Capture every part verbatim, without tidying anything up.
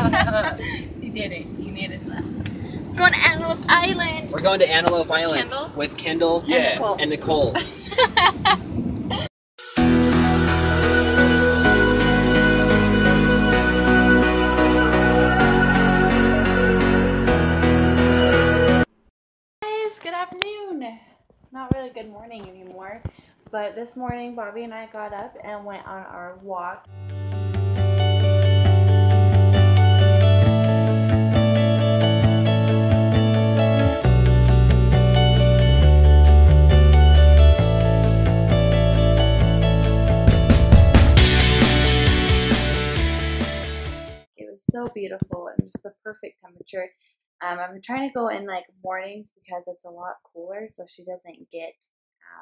You did it. You made it laugh. We're going to Antelope Island. We're going to Antelope Island. Kendall? With Kendall yeah. and Nicole. And Nicole. Not really good morning anymore, but this morning Bobby and I got up and went on our walk. It was so beautiful and just the perfect temperature. Um, I'm trying to go in like mornings because it's a lot cooler, so she doesn't get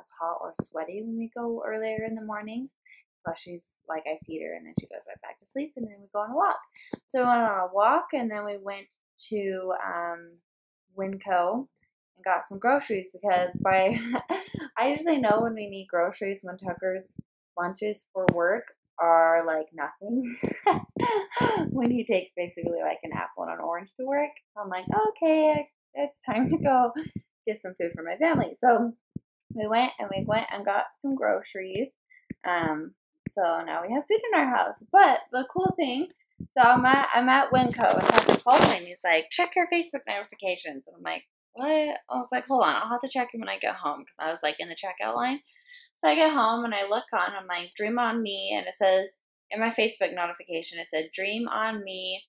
as hot or sweaty when we go earlier in the mornings. Plus she's like, I feed her and then she goes right back to sleep, and then we go on a walk. So we went on a walk and then we went to um, Winco and got some groceries because by I usually know when we need groceries when Tucker's lunches for work are like nothing. When he takes basically like an apple and an orange to work, I'm like, okay, it's time to go get some food for my family. So we went and we went and got some groceries. Um, so now we have food in our house. But the cool thing, so I'm at, I'm at Winco and Tucker calls me and he's like, check your Facebook notifications. And I'm like, what? I was like, hold on, I'll have to check them when I get home because I was like in the checkout line. So I get home and I look on, I'm like, Dream On Me, and it says, in my Facebook notification, it said, Dream On Me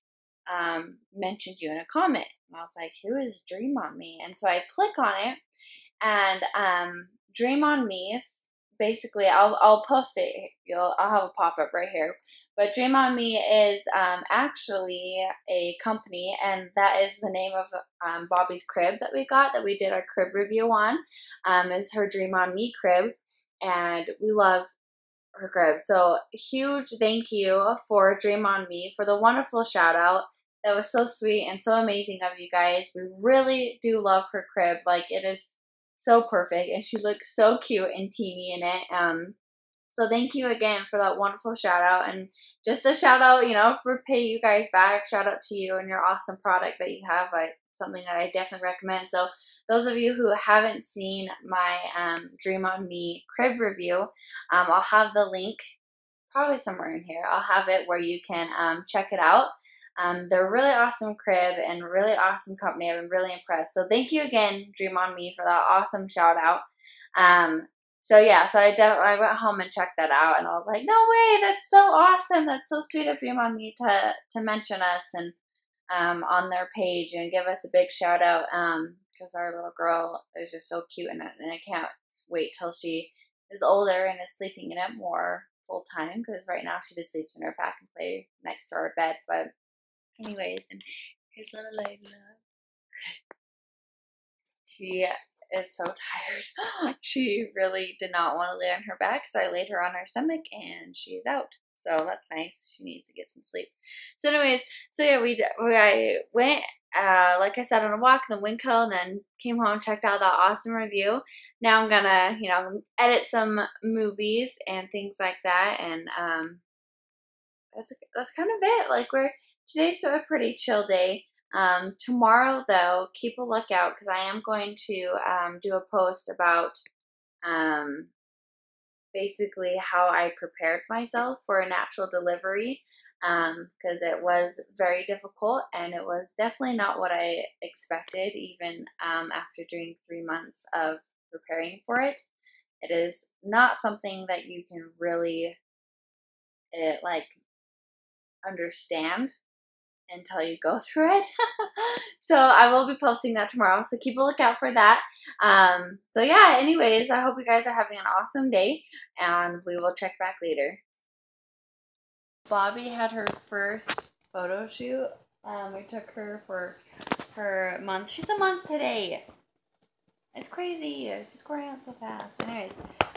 um, mentioned you in a comment. And I was like, who is Dream On Me? And so I click on it, and um, Dream On Me is basically, I'll, I'll post it, You'll, I'll have a pop-up right here, but Dream On Me is um, actually a company, and that is the name of um, Bobby's crib that we got, that we did our crib review on, um, is her Dream On Me crib. And we love her crib. So huge thank you for Dream On Me for the wonderful shout out. That was so sweet and so amazing of you guys. We really do love her crib. Like, it is so perfect and she looks so cute and teeny in it. Um, so thank you again for that wonderful shout out, and just a shout out, you know, repay you guys back. Shout out to you and your awesome product that you have. I something that I definitely recommend. So those of you who haven't seen my um, Dream On Me crib review, um, I'll have the link probably somewhere in here. I'll have it where you can um, check it out. Um, they're a really awesome crib and really awesome company. I've been really impressed. So thank you again, Dream On Me, for that awesome shout out. Um, so yeah, so I definitely I went home and checked that out, and I was like, no way, that's so awesome. That's so sweet of Dream On Me to, to mention us and Um, on their page and give us a big shout out, because um, our little girl is just so cute, and, and I can't wait till she is older and is sleeping in it more full time, because right now she just sleeps in her pack and play next to our bed. But anyways, and here's little Layla. She is so tired. She really did not want to lay on her back, so I laid her on her stomach and she's out. So that's nice. She needs to get some sleep. So anyways, so yeah, we, we I went, uh, like I said, on a walk in the Winco, and then came home, checked out that awesome review. Now I'm going to, you know, edit some movies and things like that. And um, that's, that's kind of it. Like, we're, today's a pretty chill day. Um, tomorrow, though, keep a lookout, because I am going to um, do a post about um, – basically how I prepared myself for a natural delivery, um, because it was very difficult, and it was definitely not what I expected, even um, after doing three months of preparing for it. It is not something that you can really it, like understand until you go through it. So I will be posting that tomorrow, so keep a lookout for that. Um, so yeah, anyways, I hope you guys are having an awesome day, and we will check back later. Bobby had her first photo shoot. Um, we took her for her month. She's a month today. It's crazy. She's growing up so fast. Anyways,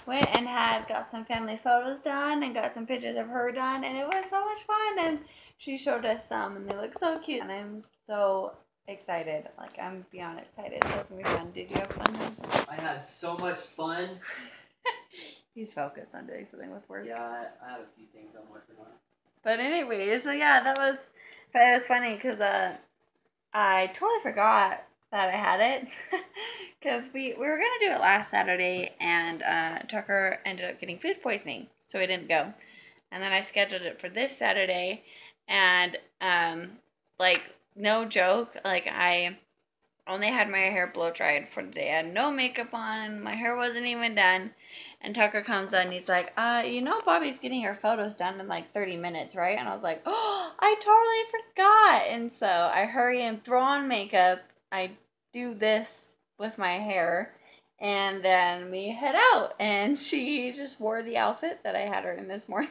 went and had got some family photos done and got some pictures of her done, and it was so much fun, and she showed us some, and they look so cute, and I'm so excited. Like, I'm beyond excited. So it's gonna be fun. Did you have fun? I had so much fun. He's focused on doing something with work. Yeah, I have a few things I'm working on. But anyways, so yeah, that was But it was funny because uh, I totally forgot that I had it because we, we were going to do it last Saturday, and uh, Tucker ended up getting food poisoning, so we didn't go. And then I scheduled it for this Saturday, and um, like, no joke, like, I only had my hair blow dried for the day. I had no makeup on, my hair wasn't even done, and Tucker comes in, and he's like, uh, you know Bobby's getting her photos done in like thirty minutes, right? And I was like, oh, I totally forgot. And so I hurry and throw on makeup, I do this with my hair, and then we head out, and she just wore the outfit that I had her in this morning.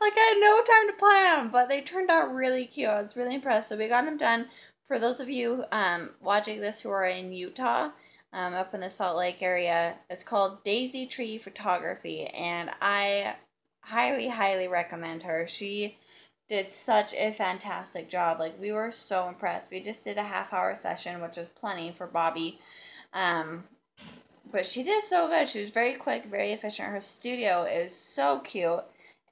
Like, I had no time to plan them, but they turned out really cute. I was really impressed. So we got them done. For those of you um, watching this who are in Utah, um, up in the Salt Lake area, it's called Daisy Tree Photography, and I highly, highly recommend her. She did such a fantastic job. Like, we were so impressed. We just did a half hour session, which was plenty for Bobby. Um, but she did so good. She was very quick, very efficient. Her studio is so cute.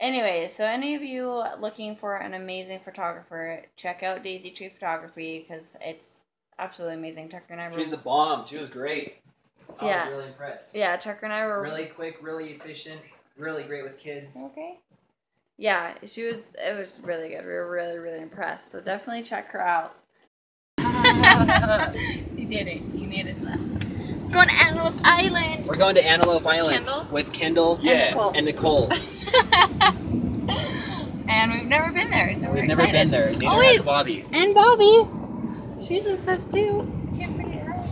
Anyway, so any of you looking for an amazing photographer, check out Daisy Tree Photography because it's absolutely amazing. Tucker and I were... She's the bomb. She was great. I yeah. was really impressed. Yeah, Tucker and I were... Really quick, really efficient, really great with kids. Okay. Yeah, she was... It was really good. We were really, really impressed. So definitely check her out. You did it. You made it. We're going to Antelope Island. We're going to Antelope Island. Kendall? With Kendall. Yeah. And Nicole. And Nicole. And we've never been there, so we're excited. We've never been there. Neither has Bobby. And Bobby, she's with us too. Can't forget her.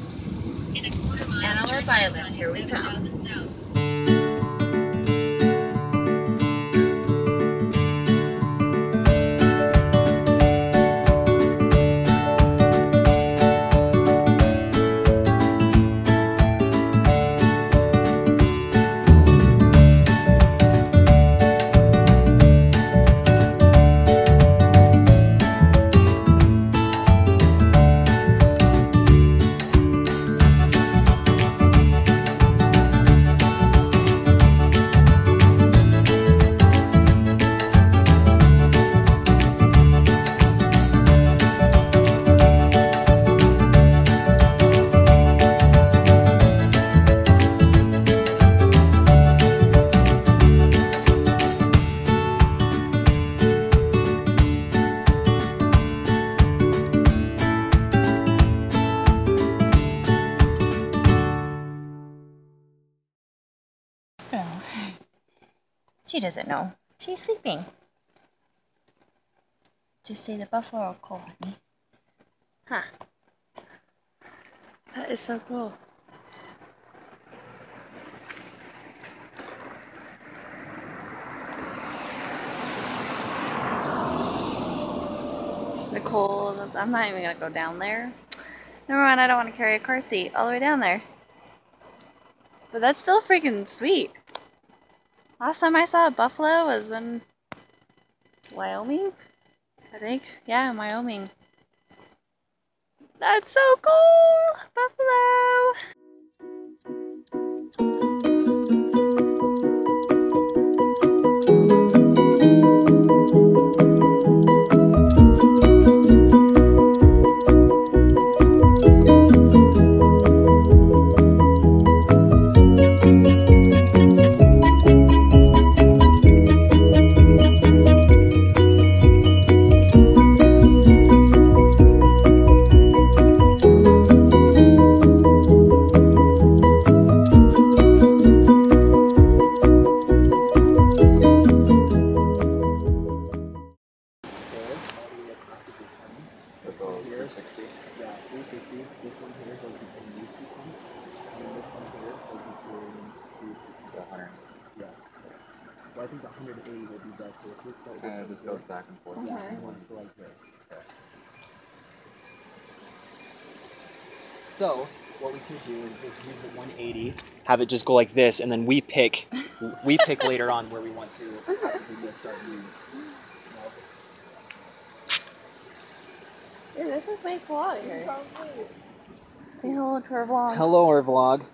In a quarter mile, Antelope Island. Here we come. She doesn't know. She's sleeping. Just say the buffalo will call me. Huh. That is so cool. Nicole, I'm not even going to go down there. Number one, I don't want to carry a car seat all the way down there. But that's still freaking sweet. Last time I saw a buffalo was in Wyoming, I think. Yeah, Wyoming. That's so cool! Buffalo! I think the one eighty would be best, so if we start this, and it just goes back and forth. Okay. Yeah, let's go like this. Okay. So, what we could do is just use the one eighty, have it just go like this, and then we pick, we pick later on where we want to. We just start moving. Dude, this is my vlog here. Say hello to our vlog. Hello, our vlog.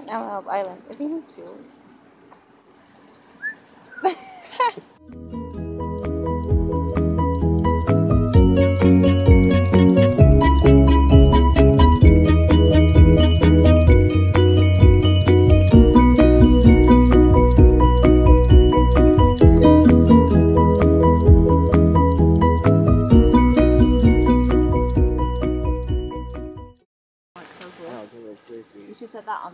On Antelope Island. Isn't he cute? Ha ha.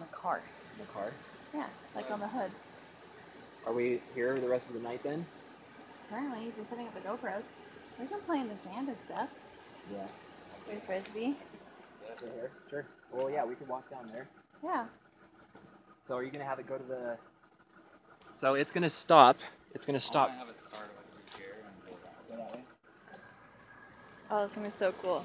on the car. The car? Yeah, it's like on the hood. Are we here the rest of the night then? Apparently, you've been setting up the GoPros. We can play in the sand and stuff. Yeah. With Frisbee. Yeah, here. Sure. Well, yeah, we can walk down there. Yeah. So are you going to have it go to the... So it's going to stop. It's going to stop. I'm going to have it start like here and go that way. Oh, it's going to be so cool.